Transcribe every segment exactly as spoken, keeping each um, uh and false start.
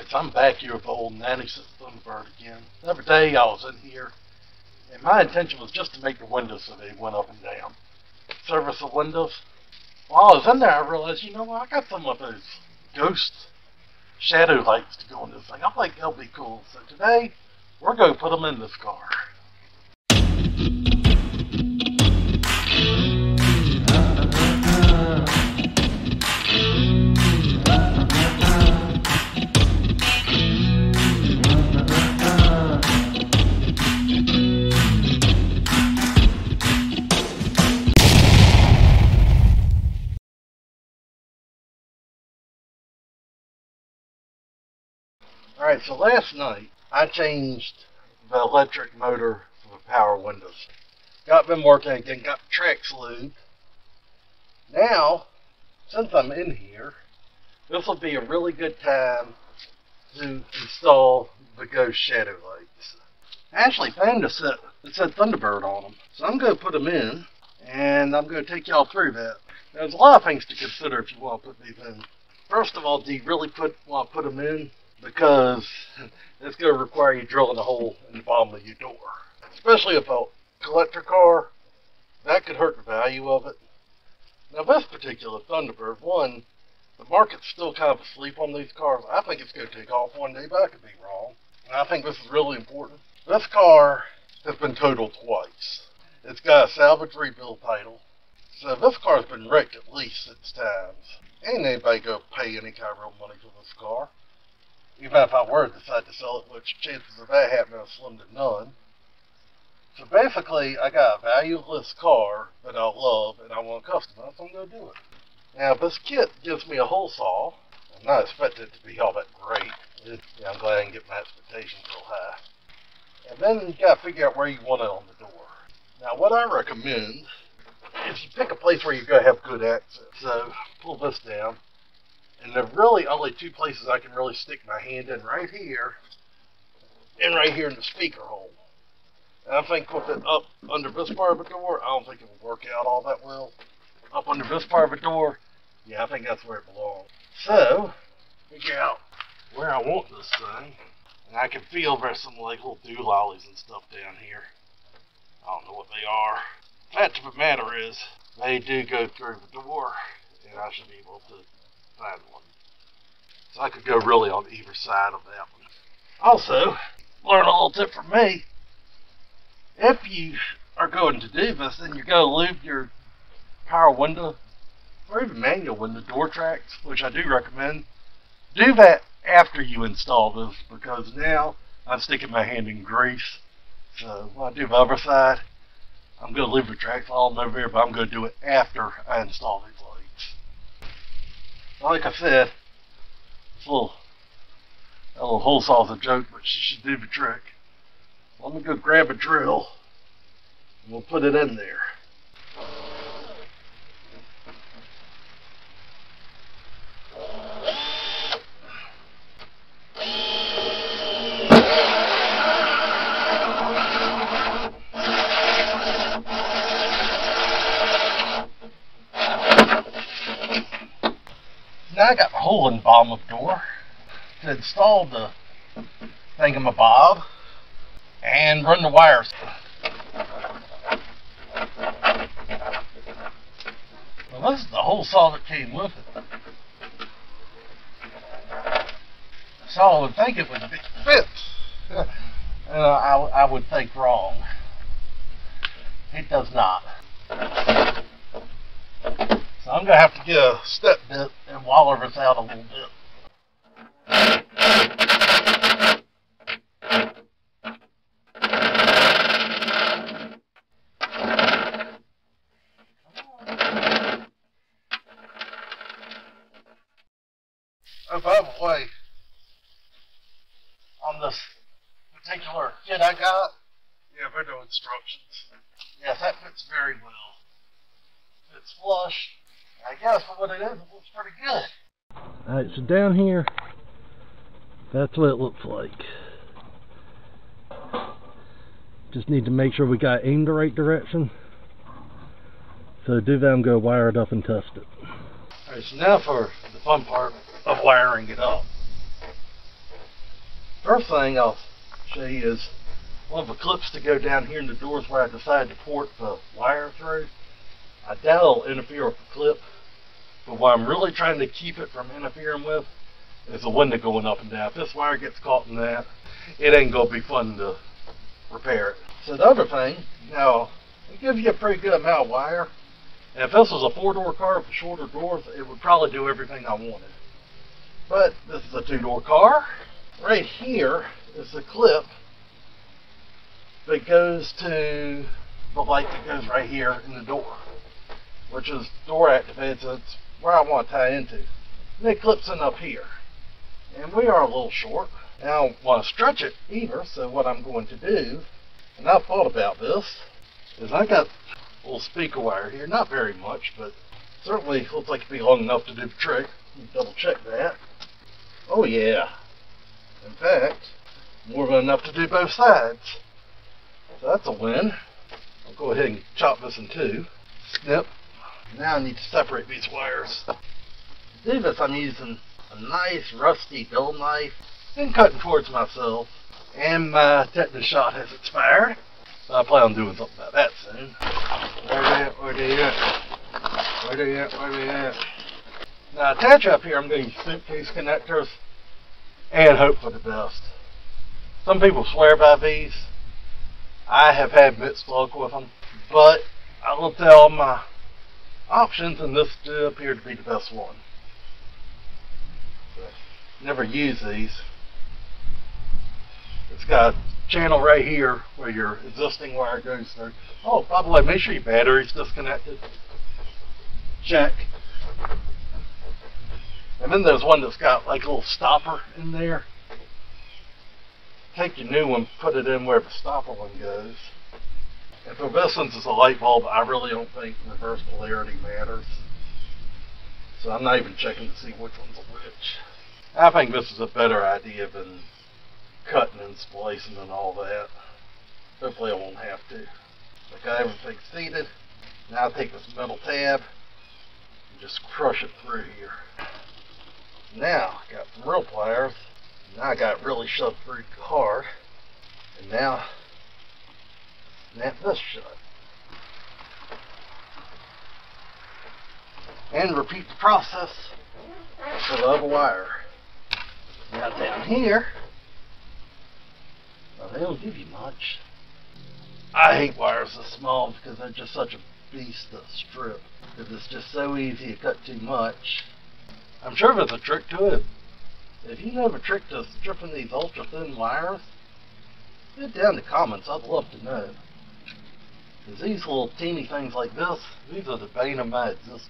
Alright, so I'm back here with old Nanny's Thunderbird again. The other day I was in here, and my intention was just to make the windows so they went up and down. Service the windows. While I was in there, I realized, you know what, I got some of those ghost shadow lights to go in this thing. I think they'll be cool. So today, we're going to put them in this car. Alright, so last night, I changed the electric motor for the power windows. Got them working again, got the tracks lubed. Now, since I'm in here, this will be a really good time to install the ghost shadow lights. I actually found a set that said Thunderbird on them. So I'm going to put them in, and I'm going to take y'all through that. Now, there's a lot of things to consider if you want to put these in. First of all, do you really put, want to put them in? Because it's going to require you drilling a hole in the bottom of your door. Especially if a collector car, that could hurt the value of it. Now this particular Thunderbird, one, the market's still kind of asleep on these cars. I think it's going to take off one day, but I could be wrong. And I think this is really important. This car has been totaled twice. It's got a salvage rebuild title. So this car's been wrecked at least six times. Ain't anybody going to pay any kind of real money for this car. Even if I were to decide to sell it, which chances of that happening are slim to none. So basically, I got a valueless car that I love and I want to customize, so I'm going to do it. Now, this kit gives me a hole saw. I'm not expecting it to be all that great. It, yeah, I'm glad I can get my expectations real high. And then you got to figure out where you want it on the door. Now, what I recommend is you pick a place where you're going to have good access. So, pull this down. And there are really only two places I can really stick my hand in, right here, and right here in the speaker hole. And I think with it up under this part of the door, I don't think it will work out all that well. Up under this part of the door, yeah, I think that's where it belongs. So, figure out where I want this thing. And I can feel there's some like little doolollies and stuff down here. I don't know what they are. The fact of the matter is, they do go through the door, and I should be able to one. So I could go really on either side of that one. Also, learn a little tip from me. If you are going to do this, then you're going to lube your power window, or even manual window door tracks, which I do recommend. Do that after you install this, because now I'm sticking my hand in grease. So when I do the other side, I'm going to leave the tracks all over here, but I'm going to do it after I install these lights. Like I said, this little, that little hole saw's a joke, but she should do the trick. Let me go grab a drill, and we'll put it in there. I got the hole in the bottom of the door to install the thingamabob and run the wires. Well, this is the hole saw that came with it. So I would think it would fit. uh, I, I would think wrong. It does not. So I'm going to have to get a step bit and wallow this out a little bit. Oh, by the way, on this particular kit I got, yeah, there are no instructions. Yes, that fits very well. It's flush. I guess for what it is, it looks pretty good. Alright, so down here, that's what it looks like. Just need to make sure we got aimed the right direction. So do that and go wire it up and test it. Alright, so now for the fun part of wiring it up. her thing off. She is one of the clips to go down here in the doors where I decided to port the wire through. I doubt it'll interfere with the clip, but what I'm really trying to keep it from interfering with is the window going up and down. If this wire gets caught in that, it ain't gonna be fun to repair it. So the other thing, now, it gives you a pretty good amount of wire. And if this was a four-door car with shorter doors, it would probably do everything I wanted. But this is a two-door car. Right here is the clip that goes to the light that goes right here in the door, which is door activated, so it's where I want to tie into. And it clips in up here. And we are a little short. And I don't want to stretch it either, so what I'm going to do, and I've thought about this, is I got a little speaker wire here, not very much, but certainly looks like it'd be long enough to do the trick. Double check that. Oh yeah. In fact, more than enough to do both sides. So that's a win. I'll go ahead and chop this in two. Snip. Now I need to separate these wires. To do this, I'm using a nice rusty dull knife and cutting towards myself. And my tetanus shot has expired. So I plan on doing something about that soon. Where they at? Where they at? Where they at? Where they at? Now, attach up here, I'm going to use suitcase connectors and hope for the best. Some people swear by these. I have had mixed luck with them, but I looked at all my options and this did appear to be the best one. So, never use these. It's got a channel right here where your existing wire goes through. Oh, by the way, make sure your battery's disconnected. Check. And then there's one that's got like a little stopper in there. Take your new one, put it in where the stopper one goes. And for this one, it's a light bulb. I really don't think reverse polarity matters. So I'm not even checking to see which one's which. I think this is a better idea than cutting and splicing and all that. Hopefully I won't have to. Like I haven't succeeded. Now I take this metal tab and just crush it through here. Now I got some real pliers. Now I got really shoved through hard. And now snap this shut. And repeat the process for the other wire. Now down here, well, they don't give you much. I hate wires this small because they're just such a beast to strip. Because it's just so easy to cut too much. I'm sure there's a trick to it. If you know the trick to stripping these ultra thin wires, get down in the comments, I'd love to know. Because these little teeny things like this, these are the bane of my existence.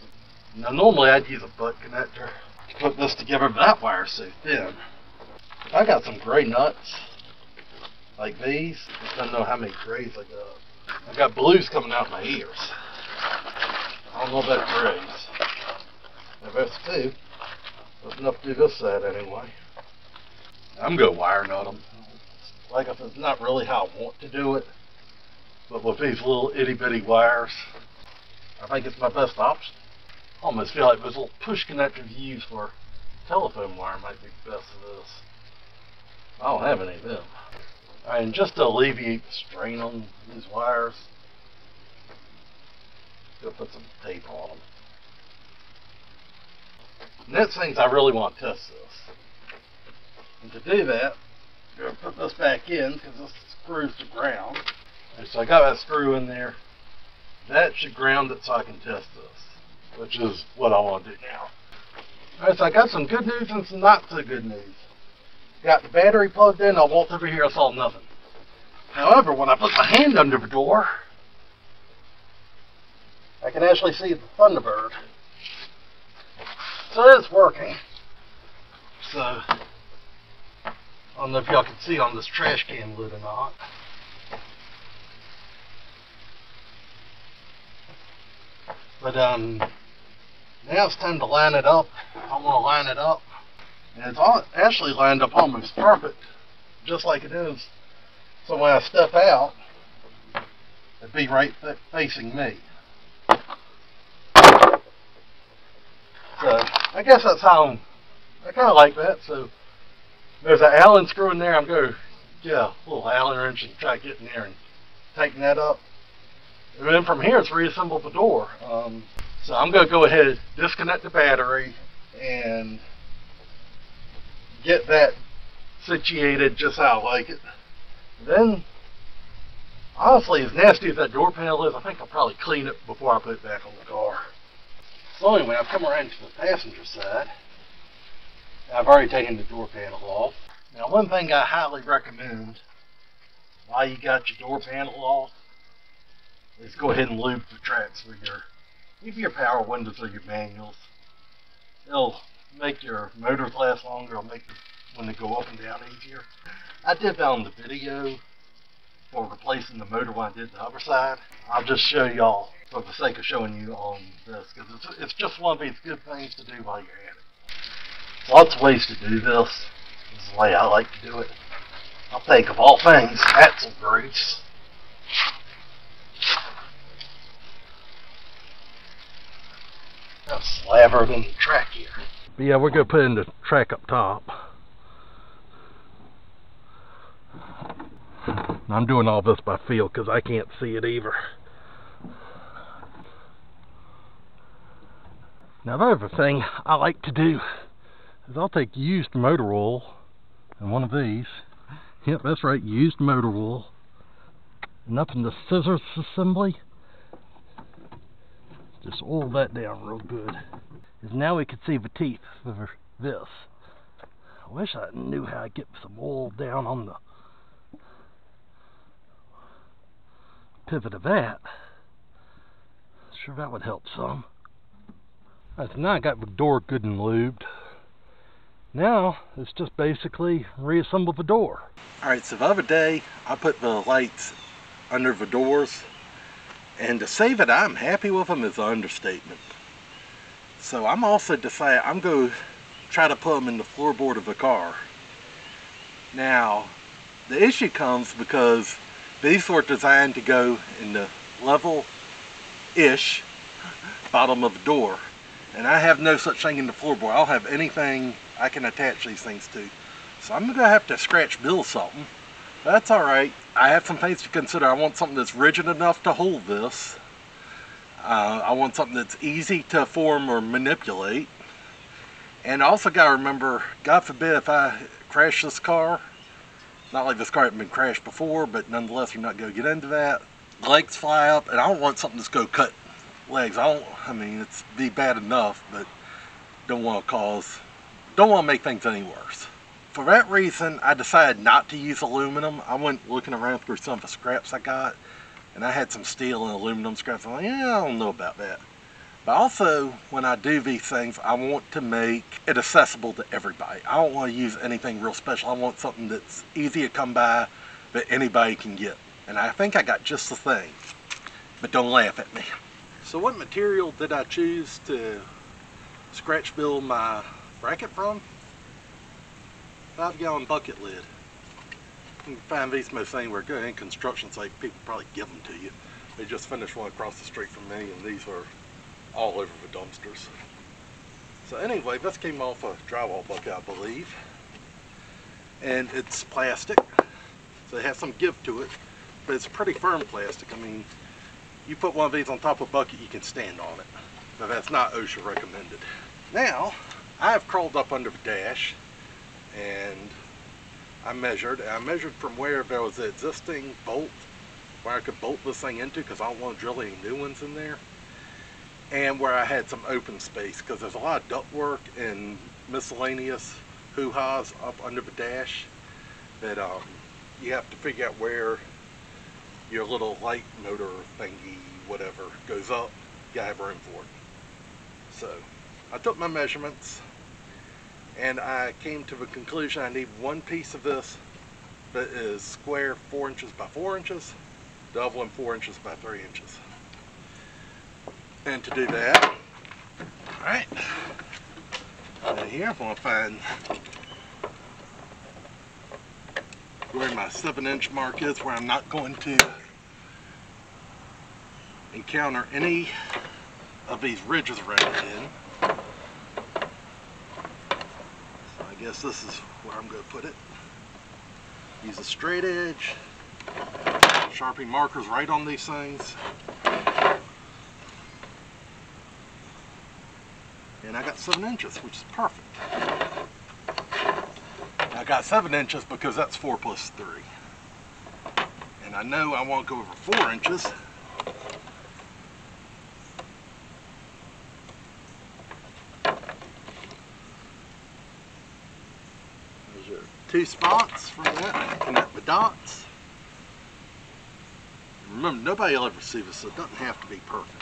Now normally I'd use a butt connector to put this together, but that wire's so thin. I got some gray nuts, like these. I don't know how many grays I got. I got blues coming out of my ears. I don't know about grays. Now that's two. That's enough to do this side anyway. I'm going to wire nut them. Like I said, it's not really how I want to do it. But with these little itty bitty wires, I think it's my best option. I almost feel like this little push connector you use for telephone wire might be the best of this. I don't have any of them. Right, and just to alleviate the strain on these wires, I'm going to put some tape on them. Next things I really want to test this. And to do that, I'm going to put this back in because this screws to ground. And so I got that screw in there. That should ground it so I can test this, which is what I want to do now. Alright, so I got some good news and some not so good news. Got the battery plugged in, I walked over here, I saw nothing. However, when I put my hand under the door, I can actually see the Thunderbird. So it's working. So, I don't know if y'all can see on this trash can lid or not. But, um, now it's time to line it up. I want to line it up. And it's all actually lined up almost perfect, just like it is. So when I step out, it'd be right facing me. So, I guess that's how I'm, I kind of like that, so There's an Allen screw in there. I'm going to get a little Allen wrench and try to get in there and tighten that up. And then from here, it's reassemble the door. Um, so I'm going to go ahead and disconnect the battery and get that situated just how I like it. Then, honestly, as nasty as that door panel is, I think I'll probably clean it before I put it back on the car. So anyway, I've come around to the passenger side. I've already taken the door panel off. Now, one thing I highly recommend while you got your door panel off is go ahead and lube the tracks with your, either your power windows or your manuals. It'll make your motors last longer. It'll make the when they go up and down easier. I did that on the video for replacing the motor when I did the other side. I'll just show y'all for the sake of showing you on this, because it's, it's just one of these good things to do while you're at it. Lots of ways to do this. This is the way I like to do it. I'll think of all things, axle grease. I'll slather it on the track here. But yeah, we're going to put in the track up top. I'm doing all this by feel because I can't see it either. Now the other thing I like to do is I'll take used motor oil and one of these. Yep, that's right, used motor oil. And up in the scissors assembly, just oil that down real good. Because now we can see the teeth for this. I wish I knew how to get some oil down on the pivot of that. Sure, that would help some. Alright, so now I got the door good and lubed. Now it's just basically reassemble the door. Alright, so the other day I put the lights under the doors, and to say that I'm happy with them is an understatement. So I'm also decided I'm going to try to put them in the floorboard of the car. Now the issue comes because these were designed to go in the level-ish bottom of the door. And I have no such thing in the floorboard. I'll have anything I can attach these things to. So I'm going to have to scratch build something. That's alright. I have some things to consider. I want something that's rigid enough to hold this. Uh, I want something that's easy to form or manipulate. And I also got to remember, God forbid if I crash this car. Not like this car hadn't been crashed before, but nonetheless, we're not going to get into that. Legs fly up, and I don't want something that's going to cut legs. I don't, I mean, it's be bad enough, but don't want to cause, don't want to make things any worse. For that reason, I decided not to use aluminum. I went looking around through some of the scraps I got, and I had some steel and aluminum scraps. I'm like, yeah, I don't know about that. But also, when I do these things, I want to make it accessible to everybody. I don't want to use anything real special. I want something that's easy to come by that anybody can get. And I think I got just the thing. But don't laugh at me. So what material did I choose to scratch build my bracket from? Five gallon bucket lid. You can find these most anywhere. Good in construction site, people probably give them to you. They just finished one across the street from me, and these are all over the dumpsters. So anyway, this came off a drywall bucket, I believe, and it's plastic, so it has some give to it, but it's pretty firm plastic. I mean, you put one of these on top of a bucket, you can stand on it, but that's not OSHA recommended. Now I have crawled up under the dash, and I measured, and I measured from where there was an existing bolt where I could bolt this thing into, because I don't want to drill any new ones in there, and where I had some open space, because there's a lot of ductwork and miscellaneous hoo-ha's up under the dash that um, you have to figure out where your little light motor thingy, whatever, goes up. You gotta have room for it. So I took my measurements, and I came to the conclusion I need one piece of this that is square four inches by four inches, the other one four inches by three inches. And to do that, alright, now here I'm going to find where my seven inch mark is, where I'm not going to encounter any of these ridges around it in. So I guess this is where I'm going to put it. Use a straight edge. Sharpie markers right on these things. And I got seven inches, which is perfect. I got seven inches because that's four plus three. And I know I won't go over four inches. There's your two spots for that. Connect the dots. Remember, nobody will ever see this, so it doesn't have to be perfect.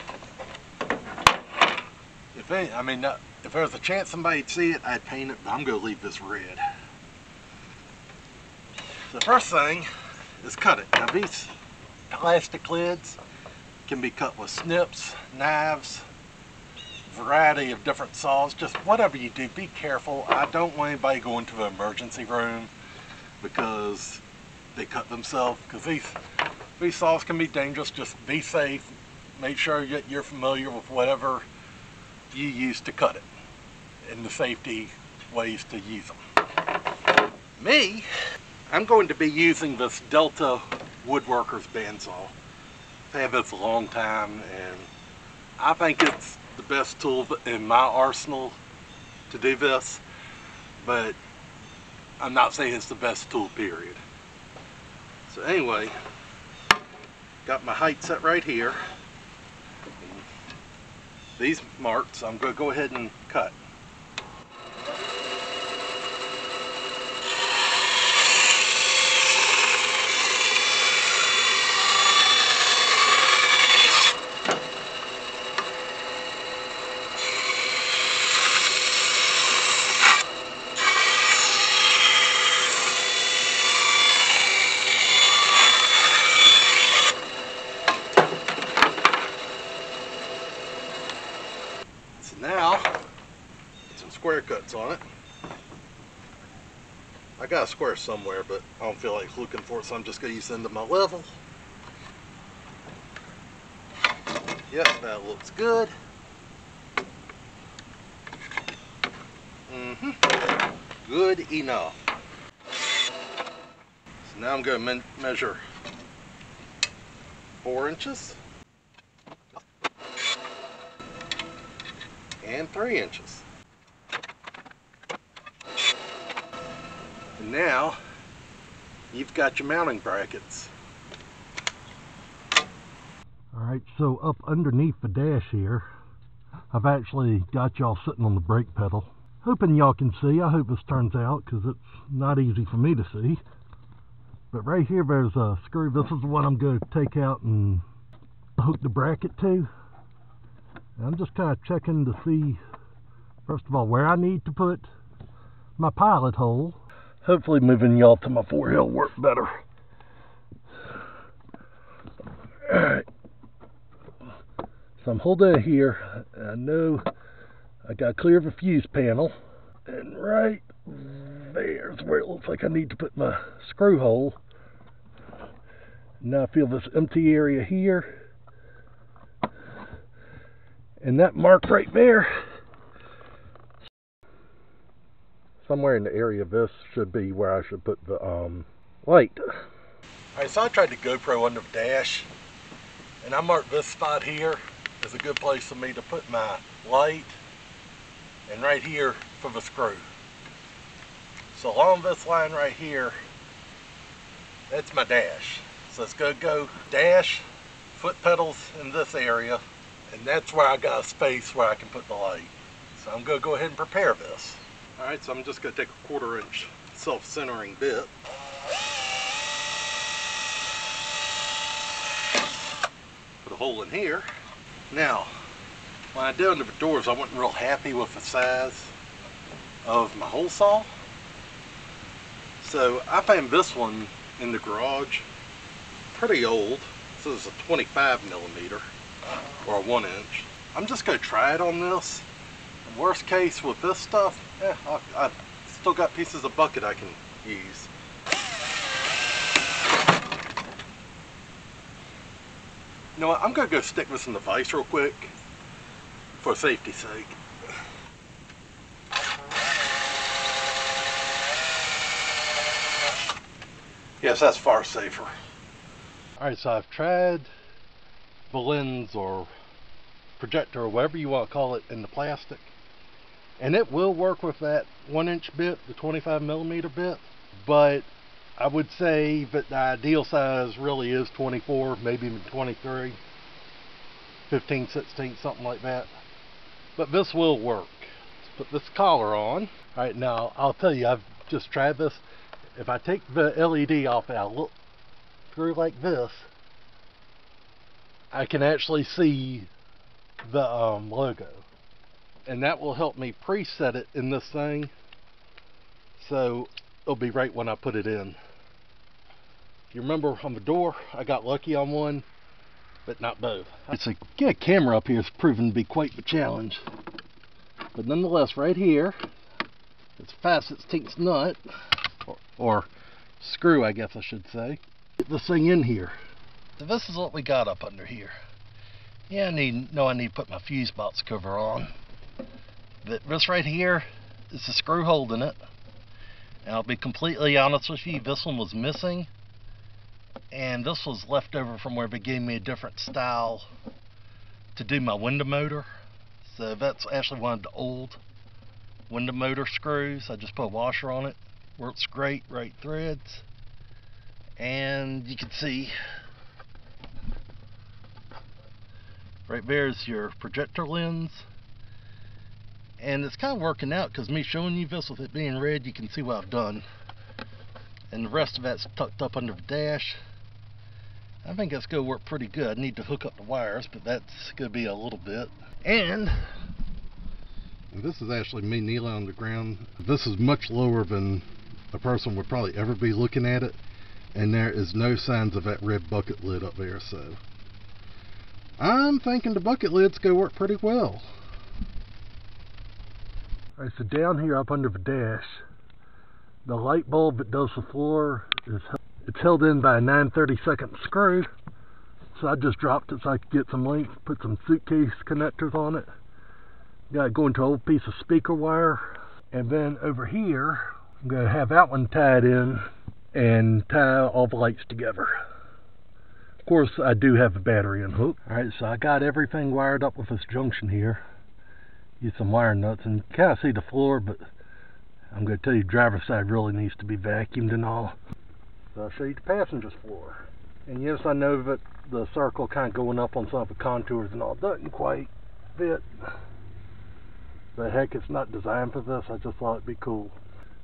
If any, I mean, if there was a chance somebody'd see it, I'd paint it, but I'm going to leave this red. The first thing is cut it. Now these plastic lids can be cut with snips, knives, variety of different saws, just whatever you do, be careful. I don't want anybody going to the emergency room because they cut themselves, because these, these saws can be dangerous. Just be safe. Make sure that you're familiar with whatever you use to cut it and the safety ways to use them. Me, I'm going to be using this Delta Woodworkers bandsaw. I've had this a long time, and I think it's the best tool in my arsenal to do this, but I'm not saying it's the best tool, period. So anyway, got my height set right here. And these marks, I'm going to go ahead and cut. Square cuts on it. I got a square somewhere, but I don't feel like looking for it, so I'm just going to use it into my level. Yep, that looks good. Mm-hmm. Good enough. So now I'm going to me- measure four inches and three inches. And now you've got your mounting brackets. Alright, so up underneath the dash here, I've actually got y'all sitting on the brake pedal. Hoping y'all can see. I hope this turns out, because it's not easy for me to see. But right here there's a screw. This is the one I'm going to take out and hook the bracket to. And I'm just kind of checking to see, first of all, where I need to put my pilot hole. Hopefully moving y'all to my four-wheel will work better. Alright. So I'm holding it here. I know I got clear of the fuse panel. And right there's where it looks like I need to put my screw hole. Now I feel this empty area here. And that mark right there. Somewhere in the area of this should be where I should put the um, light. Alright, so I tried the GoPro under the dash, and I marked this spot here as a good place for me to put my light, and right here for the screw. So along this line right here, that's my dash. So it's going to go dash, foot pedals in this area, and that's where I got a space where I can put the light. So I'm going to go ahead and prepare this. Alright, so I'm just going to take a quarter inch self-centering bit. Put a hole in here. Now, when I did under the doors, I wasn't real happy with the size of my hole saw. So I found this one in the garage. Pretty old. So this is a twenty-five millimeter or a one inch. I'm just going to try it on this. Worst case with this stuff, yeah, I've, I've still got pieces of bucket I can use. You know what, I'm going to go stick this in the vise real quick for safety's sake. Yes, that's far safer. Alright, so I've tried the lens or projector or whatever you want to call it in the plastic, and it will work with that one inch bit, the twenty-five millimeter bit, but I would say that the ideal size really is twenty-four, maybe even twenty-three, fifteen, sixteen, something like that. But this will work. Let's put this collar on. All right, now I'll tell you, I've just tried this. If I take the L E D off and I look through like this, I can actually see the um, logo. And that will help me preset it in this thing, so it'll be right when I put it in. If you remember on the door, I got lucky on one, but not both. It's a, get a camera up here is proven to be quite the challenge. But nonetheless, right here, it's Facet's nut, or, or screw, I guess I should say. Get this thing in here. So this is what we got up under here. Yeah, I need, no, I need to put my fuse box cover on. But this right here is the screw holding it. And I'll be completely honest with you, this one was missing, and this was left over from where they gave me a different style to do my window motor. So that's actually one of the old window motor screws. I just put a washer on it. Works great, right threads. And you can see right there is your projector lens. And it's kind of working out, because me showing you this with it being red, you can see what I've done. And the rest of that's tucked up under the dash. I think that's going to work pretty good. I need to hook up the wires, but that's going to be a little bit. And this is actually me kneeling on the ground. This is much lower than a person would probably ever be looking at it. And there is no signs of that red bucket lid up there, so I'm thinking the bucket lid's going to work pretty well. Alright, so down here up under the dash, the light bulb that does the floor, is it's held in by a nine thirty-second screw. So I just dropped it so I could get some length, put some suitcase connectors on it. Got it going to an old piece of speaker wire. And then over here, I'm going to have that one tied in and tie all the lights together. Of course, I do have a battery in hook. Alright, so I got everything wired up with this junction here. Use some wire nuts, and you can kind of see the floor, but I'm going to tell you, driver's side really needs to be vacuumed and all. So I'll show you the passenger's floor. And yes, I know that the circle kind of going up on some of the contours and all doesn't quite fit. But heck, it's not designed for this. I just thought it'd be cool.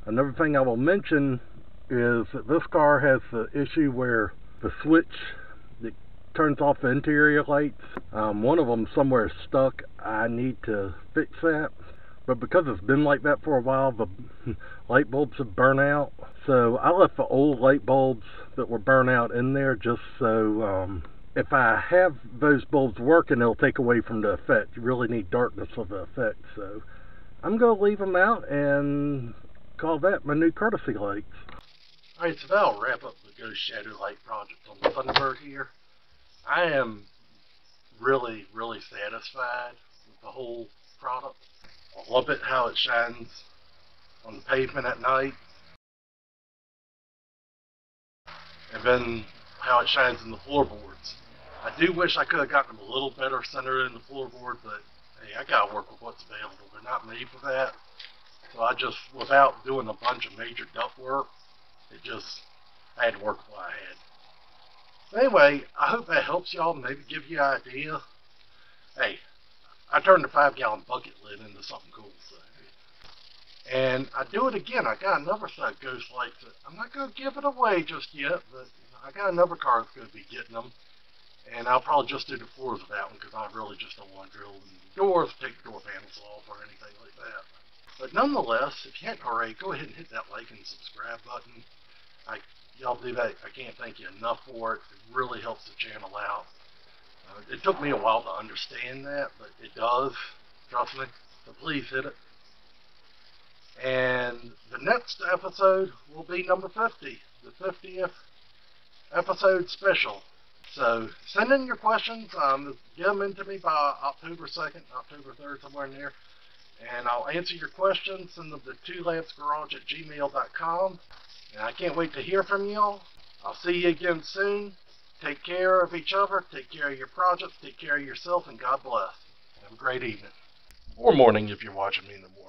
Another thing I will mention is that this car has the issue where the switch that turns off the interior lights, um, one of them somewhere is stuck. I need to fix that, but because it's been like that for a while, the light bulbs have burnt out, so I left the old light bulbs that were burnt out in there just so um, if I have those bulbs working, it'll take away from the effect. You really need darkness for the effect, so I'm going to leave them out and call that my new courtesy lights. Alright, so that'll wrap up the Ghost Shadow Light project on the Thunderbird here. I am really, really satisfied with the whole product. I love it how it shines on the pavement at night, and then how it shines in the floorboards. I do wish I could have gotten them a little better centered in the floorboard, but hey, I gotta work with what's available. They're not made for that, so I just, without doing a bunch of major duct work, it just, I had to work with what I had. Anyway, I hope that helps y'all, maybe give you an idea. Hey, I turned the five gallon bucket lid into something cool, so. And I do it again. I got another set of ghost lights. I'm not going to give it away just yet, but I got another car that's going to be getting them. And I'll probably just do the floors of that one, because I really just don't want to drill the doors, take the door panels off, or anything like that. But nonetheless, if you hadn't already, go ahead and hit that like and subscribe button. I Y'all do that. I can't thank you enough for it. It really helps the channel out. Uh, it took me a while to understand that, but it does. Trust me. So please hit it. And the next episode will be number fifty. The fiftieth episode special. So send in your questions. Um, get them in to me by October second, October third, somewhere in there. And I'll answer your questions. Send them to two labs garage at gmail dot com. And I can't wait to hear from y'all. I'll see you again soon. Take care of each other, take care of your projects, take care of yourself, and God bless. Have a great evening. Or morning if you're watching me in the morning.